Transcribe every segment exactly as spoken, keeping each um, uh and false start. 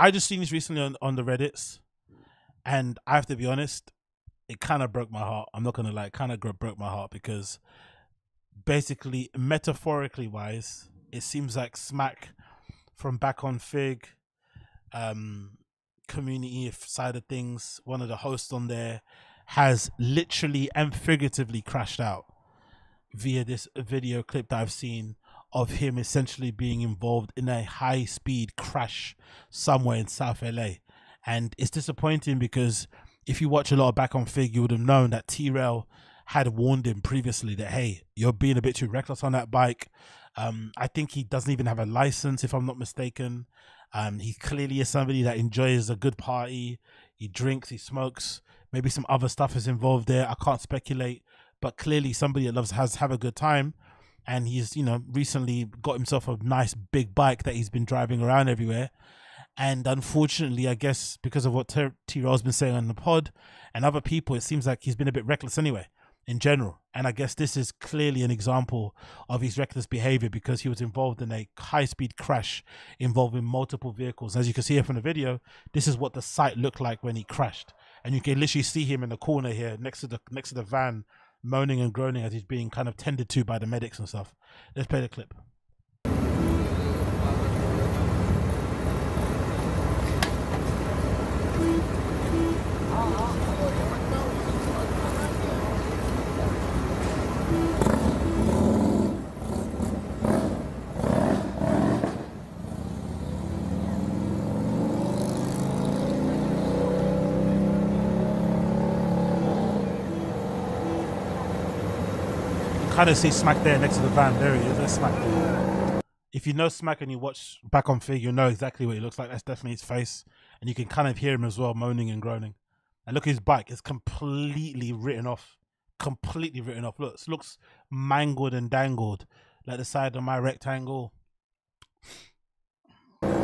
I just seen this recently on, on the Reddits, and I have to be honest, it kind of broke my heart. I'm not going to lie, it kind of broke my heart because basically, metaphorically wise, it seems like Smack from Back on Fig, um, community side of things, one of the hosts on there has literally and figuratively crashed out via this video clip that I've seen of him essentially being involved in a high-speed crash somewhere in South L A. And it's disappointing because if you watch a lot of Back on Fig, you would have known that T-Rail had warned him previously that, hey, you're being a bit too reckless on that bike. Um, I think he doesn't even have a license, if I'm not mistaken. Um, he clearly is somebody that enjoys a good party. He drinks, he smokes. Maybe some other stuff is involved there. I can't speculate, but clearly somebody that loves has have a good time, and he's, you know, recently got himself a nice big bike that he's been driving around everywhere. And unfortunately, I guess because of what T-Rail's been saying on the pod and other people, it seems like he's been a bit reckless anyway in general. And I guess this is clearly an example of his reckless behavior because he was involved in a high-speed crash involving multiple vehicles. As you can see here from the video, this is what the site looked like when he crashed. And you can literally see him in the corner here next to the next to the van, moaning and groaning as he's being kind of tended to by the medics and stuff. Let's play the clip. I kind of see Smack there next to the van. There he is. That's Smack there. If you know Smack and you watch Back on Fig, you'll know exactly what he looks like. That's definitely his face. And you can kind of hear him as well, moaning and groaning. And look at his bike. It's completely written off. Completely written off. Look, it looks mangled and dangled. Like the side of my rectangle. No,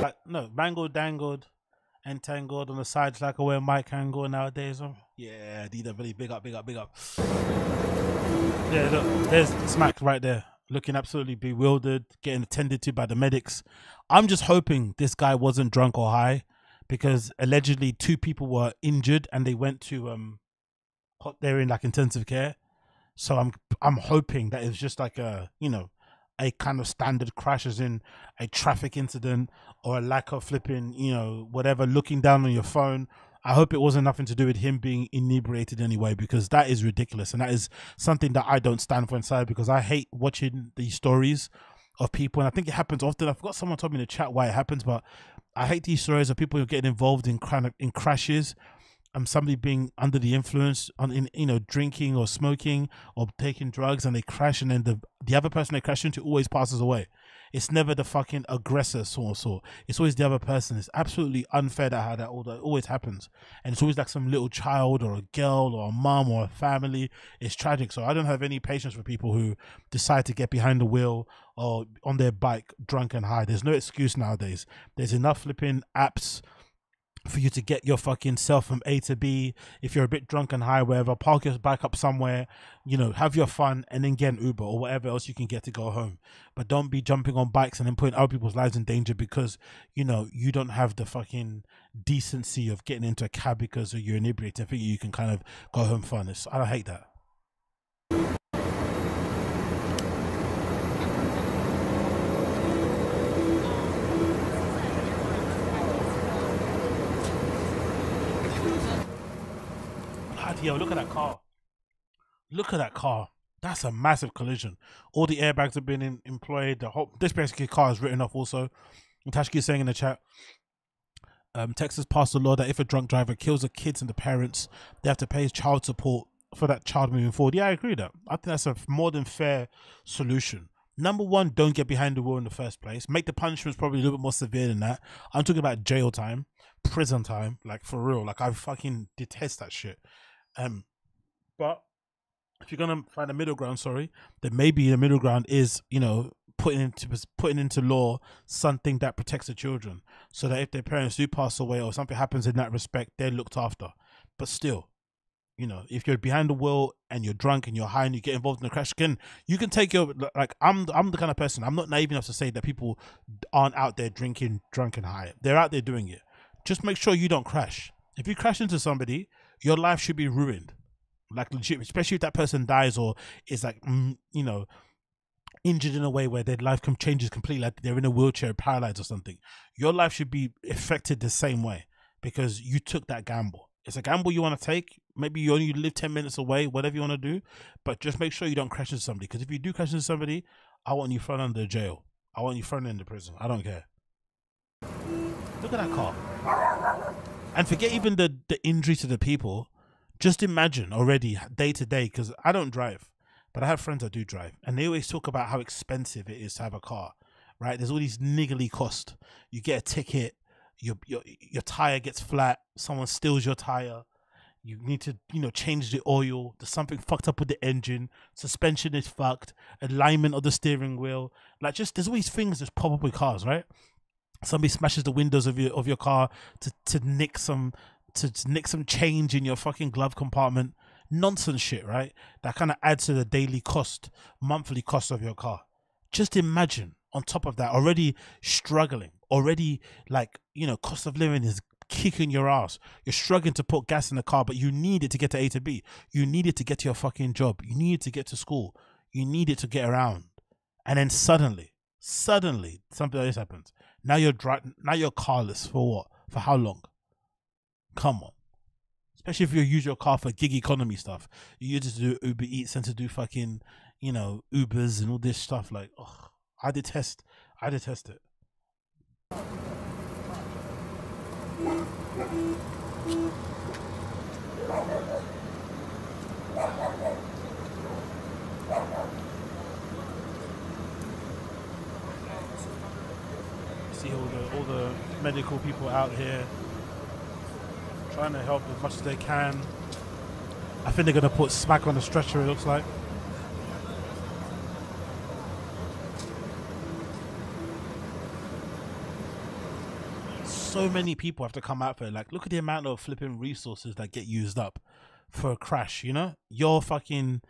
like, no, mangled, dangled. Entangled on the sides like I wear Mike can go nowadays. Oh, yeah, D W, big up, big up, big up. Yeah, look, there's Smack right there, looking absolutely bewildered, getting attended to by the medics. I'm just hoping this guy wasn't drunk or high, because allegedly two people were injured and they went to um, they're in like intensive care. So I'm I'm hoping that it's just like a you know. a kind of standard crash, as in a traffic incident or a lack of flipping, you know, whatever, looking down on your phone. I hope it wasn't nothing to do with him being inebriated anyway, because that is ridiculous. And that is something that I don't stand for inside, because I hate watching these stories of people. And I think it happens often. I forgot someone told me in the chat why it happens, but I hate these stories of people who are getting involved in kind of in crashes. Um, somebody being under the influence on, in, you know, drinking or smoking or taking drugs, and they crash, and then the the other person they crash into always passes away. It's never the fucking aggressor sort of sort. It's always the other person. It's absolutely unfair that how that all that always happens, and it's always like some little child or a girl or a mum or a family. It's tragic. So I don't have any patience for people who decide to get behind the wheel or on their bike drunk and high. There's no excuse nowadays. There's enough flipping apps for you to get your fucking self from A to B. If you're a bit drunk and high, wherever, park your bike up somewhere, you know, have your fun, and then get an Uber or whatever else you can get to go home. But don't be jumping on bikes and then putting other people's lives in danger because, you know, you don't have the fucking decency of getting into a cab because you're inebriated. I think you can kind of go home fun. It's, I hate that. Yo, look at that car. Look at that car. That's a massive collision. All the airbags have been in, employed. The whole, this basically car is written off also. And Tashki is saying in the chat, um, Texas passed a law that if a drunk driver kills the kids and the parents, they have to pay child support for that child moving forward. Yeah, I agree with that. I think that's a more than fair solution. Number one, don't get behind the wheel in the first place. Make the punishments probably a little bit more severe than that. I'm talking about jail time, prison time, like for real. Like I fucking detest that shit. Um, but if you're gonna find a middle ground, sorry, then maybe the middle ground is, you know, putting into putting into law something that protects the children, so that if their parents do pass away or something happens in that respect, they're looked after. But still, you know, if you're behind the wheel and you're drunk and you're high and you get involved in a crash, you can you can take your like I'm I'm the kind of person, I'm not naive enough to say that people aren't out there drinking, drunk and high. They're out there doing it. Just make sure you don't crash. If you crash into somebody, your life should be ruined, like legit. Especially if that person dies or is like mm, you know, injured in a way where their life com changes completely, like they're in a wheelchair, paralyzed or something. Your life should be affected the same way because you took that gamble. It's a gamble you want to take. Maybe you only live ten minutes away, whatever you want to do, but just make sure you don't crash into somebody, because if you do crash into somebody, I want you thrown under jail. I want you thrown into prison. I don't care. Look at that car. And forget even the, the injury to the people. Just imagine already day to day, because I don't drive, but I have friends that do drive, and they always talk about how expensive it is to have a car, right? There's all these niggly costs. You get a ticket, your, your, your tire gets flat, someone steals your tire, you need to, you know, change the oil, there's something fucked up with the engine, suspension is fucked, alignment of the steering wheel, like just there's all these things that pop up with cars, right? Somebody smashes the windows of your of your car to to nick some to, to nick some change in your fucking glove compartment, nonsense shit, right? That kind of adds to the daily cost, monthly cost of your car. Just imagine on top of that, already struggling, already like, you know, cost of living is kicking your ass. You're struggling to put gas in the car, but you need it to get to A to B. You need it to get to your fucking job. You need it to get to school. You need it to get around. And then suddenly, suddenly something like this happens. Now you're driving. Now you're carless for what? For how long? Come on. Especially if you use your car for gig economy stuff. You use it to do Uber Eats and to do fucking, you know, Ubers and all this stuff. Like, oh, I detest. I detest it. See all the all the medical people out here trying to help as much as they can. I think they're gonna put Smack on the stretcher, it looks like. So many people have to come out for it. Like, look at the amount of flipping resources that get used up for a crash, you know? Your fucking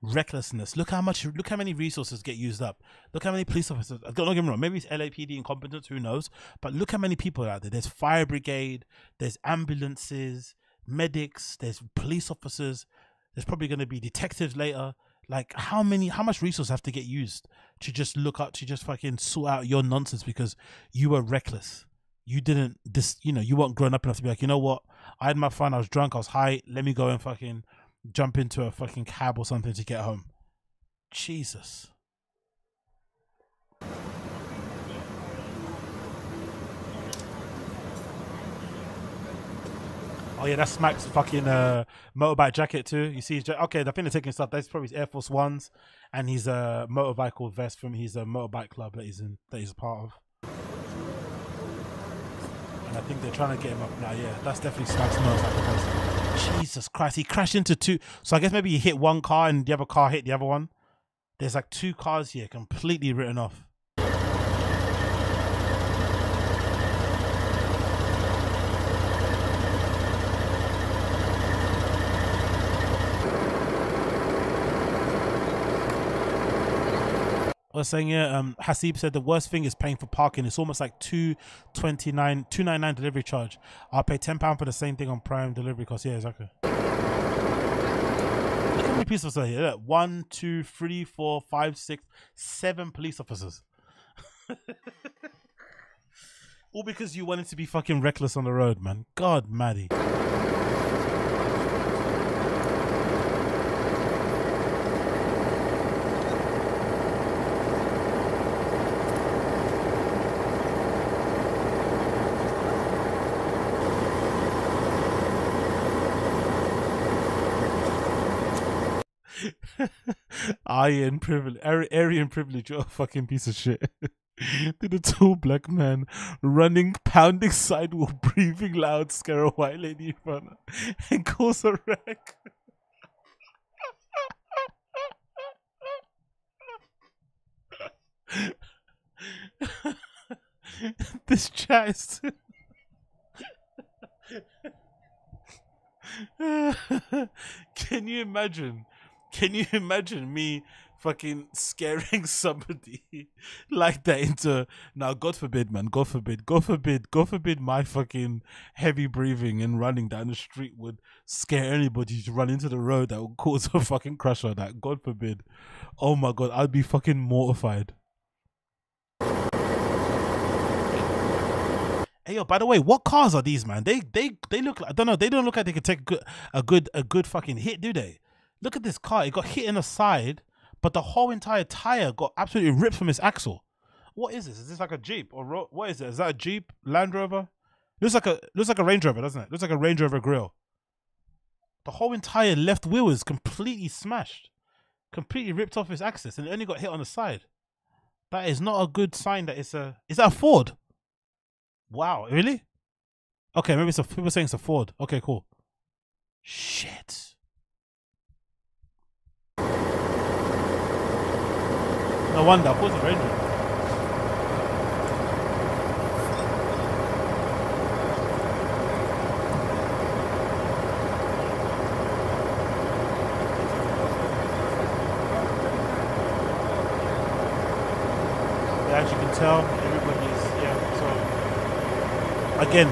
recklessness. Look how much, look how many resources get used up. Look how many police officers, don't get me wrong, maybe it's L A P D incompetence, who knows? But look how many people are out there. There's fire brigade, there's ambulances, medics, there's police officers. There's probably going to be detectives later. Like, how many, how much resources have to get used to just look up, to just fucking sort out your nonsense because you were reckless. You didn't, this, you know, you weren't grown up enough to be like, you know what? I had my fun. I was drunk. I was high. Let me go and fucking jump into a fucking cab or something to get home. Jesus. Oh yeah, that's Smack's fucking uh, motorbike jacket too. You see, his okay, I think they're taking stuff. That's probably his Air Force Ones, and his uh, motorbike vest from his uh, motorbike club that he's in, that he's a part of. And I think they're trying to get him up now. Yeah, that's definitely Smack's motorcycle. Jesus Christ, he crashed into two. So I guess maybe he hit one car and the other car hit the other one. There's like two cars here, completely written off. Saying yeah, um, Hasib said the worst thing is paying for parking. It's almost like two twenty nine, two ninety nine delivery charge. I'll pay ten pound for the same thing on Prime delivery cost. Yeah, exactly. Look how many police officers are here. Look, one, two, three, four, five, six, seven police officers. All because you wanted to be fucking reckless on the road, man. God, Maddie. Aryan privilege, Aryan privilege, you're a fucking piece of shit. Did a tall black man running, pounding sidewalk, breathing loud, scare a white lady in front and cause a wreck. This chat is Can you imagine? Can you imagine me fucking scaring somebody like that into, now God forbid, man, God forbid, God forbid, God forbid my fucking heavy breathing and running down the street would scare anybody to run into the road that would cause a fucking crash like that. God forbid. Oh my God, I'd be fucking mortified. Hey yo, by the way, what cars are these, man? They they they look like, I don't know, they don't look like they could take a good a good a good fucking hit, do they? Look at this car, it got hit in the side, but the whole entire tire got absolutely ripped from its axle. What is this? Is this like a Jeep or what is it? Is that a Jeep? Land Rover? Looks like a looks like a Range Rover, doesn't it? Looks like a Range Rover grill. The whole entire left wheel is completely smashed, completely ripped off its axis, and it only got hit on the side. That is not a good sign that it's a. Is that a Ford? Wow, really? Okay, maybe it's a, people saying it's a Ford. Okay, cool. Shit. No wonder, of course, a Range Rover. As you can tell, everybody's, yeah, so. Again,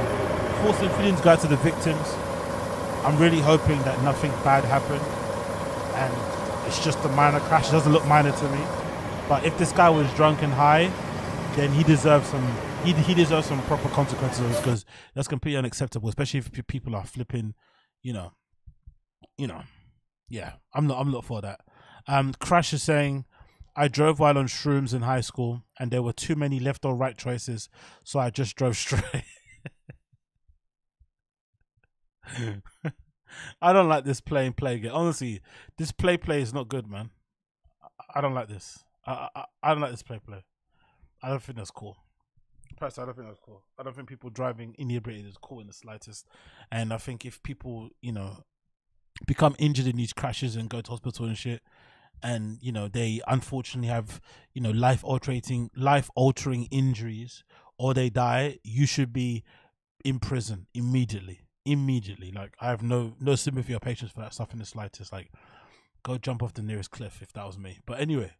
thoughts and feelings go out to the victims. I'm really hoping that nothing bad happened and it's just a minor crash. It doesn't look minor to me. But if this guy was drunk and high, then he deserves some he, he deserves some proper consequences, because that's completely unacceptable, especially if people are flipping, you know, you know. Yeah, I'm not I'm not for that. Um, Crash is saying, I drove while on shrooms in high school and there were too many left or right choices, so I just drove straight. I don't like this play and play game. Honestly, this play play is not good, man. I don't like this. I I, I don't like this play play. I don't think that's cool. Personally, I don't think that's cool. I don't think people driving inebriated is cool in the slightest. And I think if people, you know, become injured in these crashes and go to hospital and shit, and you know they unfortunately have, you know, life altering life altering injuries, or they die, you should be in prison immediately. Immediately, like I have no no sympathy or patience for that stuff in the slightest. Like, go jump off the nearest cliff if that was me. But anyway,